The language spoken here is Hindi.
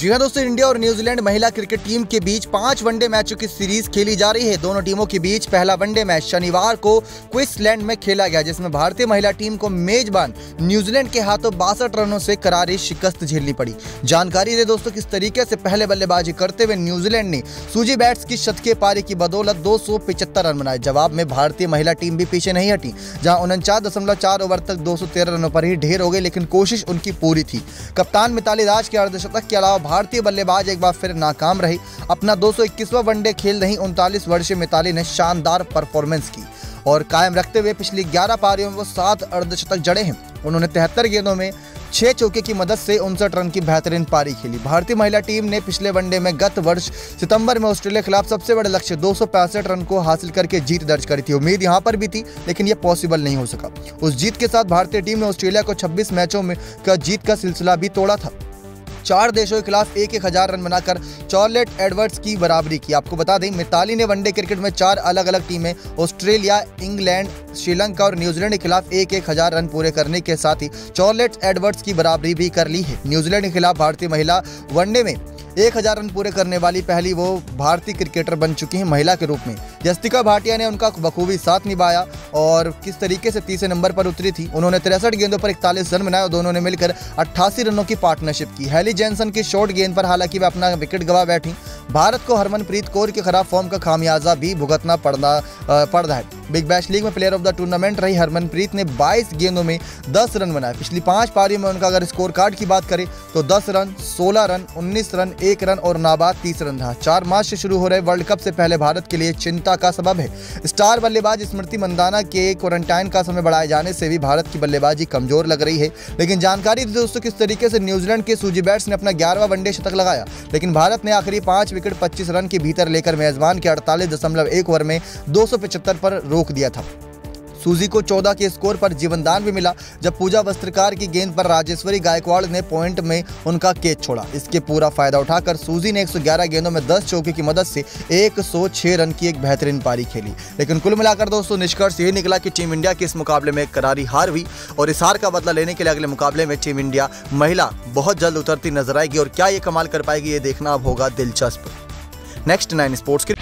जी हाँ दोस्तों, इंडिया और न्यूजीलैंड महिला क्रिकेट टीम के बीच 5 वनडे मैचों की सीरीज खेली जा रही है। दोनों टीमों के बीच पहला वनडे मैच शनिवार को क्वींसलैंड में खेला गया, जिसमें भारतीय महिला टीम को मेजबान न्यूजीलैंड के हाथों 62 रनों से करारी शिकस्त झेलनी पड़ी। जानकारी दे दोस्तों, किस तरीके से पहले बल्लेबाजी करते हुए न्यूजीलैंड ने सुजी बैट्स की शतकीय पारी की बदौलत 275 रन बनाए। जवाब में भारतीय महिला टीम भी पीछे नहीं हटी, जहाँ 49.4 ओवर तक 213 रनों पर ही ढेर हो गए, लेकिन कोशिश उनकी पूरी थी। कप्तान मिताली राज के अर्धशतक के अलावा भारतीय बल्लेबाज एक बार फिर नाकाम रही। अपना 221वां वनडे खेल रही 39 वर्षीय मिताली ने शानदार परफॉर्मेंस की और कायम रखते हुए पिछली 11 पारियों में वो 7 अर्धशतक जड़े हैं। उन्होंने 73 गेंदों में 6 चौके की मदद से 59 रन की बेहतरीन पारी खेली। भारतीय महिला टीम ने पिछले वनडे में गत वर्ष सितंबर में ऑस्ट्रेलिया के खिलाफ सबसे बड़े लक्ष्य 265 रन को हासिल करके जीत दर्ज करी थी। उम्मीद यहां पर भी थी, लेकिन यह पॉसिबल नहीं हो सका। उस जीत के साथ भारतीय टीम ने ऑस्ट्रेलिया को 26 मैचों में का जीत का सिलसिला भी तोड़ा था। 4 देशों के खिलाफ 1000 रन बनाकर चार्लेट एडवर्ड्स की बराबरी की। आपको बता दें, मिताली ने वनडे क्रिकेट में 4 अलग अलग टीमें ऑस्ट्रेलिया, इंग्लैंड, श्रीलंका और न्यूजीलैंड के खिलाफ 1000 रन पूरे करने के साथ ही चार्लेट एडवर्ड्स की बराबरी भी कर ली है। न्यूजीलैंड के खिलाफ भारतीय महिला वनडे में 1000 रन पूरे करने वाली पहली वो भारतीय क्रिकेटर बन चुकी हैं महिला के रूप में। यस्तिका भाटिया ने उनका बखूबी साथ निभाया और किस तरीके से तीसरे नंबर पर उतरी थी। उन्होंने 63 गेंदों पर 41 रन बनाए और दोनों ने मिलकर 88 रनों की पार्टनरशिप की। हैली जेनसन की शॉर्ट गेंद पर हालांकि वे अपना विकेट गंवा बैठी। भारत को हरमनप्रीत कौर के खराब फॉर्म का खामियाजा भी भुगतना पड़ रहा है। बिग बैश लीग में प्लेयर ऑफ द टूर्नामेंट रही हरमनप्रीत ने 22 गेंदों में 10 रन बनाए। पिछली 5 पारियों में उनका अगर स्कोर कार्ड की बात करें तो 10 रन, 16 रन, 19 रन, 1 रन और नाबाद 30 रन रहा। 4 मार्च से शुरू हो रहे वर्ल्ड कप से पहले भारत के लिए चिंता का सबब है। स्टार बल्लेबाज स्मृति मंधाना के क्वारंटाइन का समय बढ़ाए जाने से भी भारत की बल्लेबाजी कमजोर लग रही है। लेकिन जानकारी दी दोस्तों, किस तरीके से न्यूजीलैंड के सुजी बैट्स ने अपना 11वां वनडे शतक लगाया, लेकिन भारत ने आखिरी 5 विकेट 25 रन के भीतर लेकर मेजबान के 48.1 ओवर में 275 पर रोक दिया था। सुजी को 14 के स्कोर पर जीवनदान भी मिला, जब पूजा वस्त्रकार की गेंद पर राजेश्वरी गायकवाड़ ने पॉइंट में उनका कैच छोड़ा। इसके पूरा फायदा उठाकर सुजी ने 111 गेंदों में 10 चौके की मदद से 106 रन की एक बेहतरीन पारी खेली। लेकिन कुल मिलाकर दोस्तों निष्कर्ष यही निकला कि टीम इंडिया के इस मुकाबले में करारी हार हुई और इस हार का बदला लेने के लिए अगले मुकाबले में टीम इंडिया महिला बहुत जल्द उतरती नजर आएगी और क्या ये कमाल कर पाएगी, ये देखना अब होगा दिलचस्प। Next 9 sports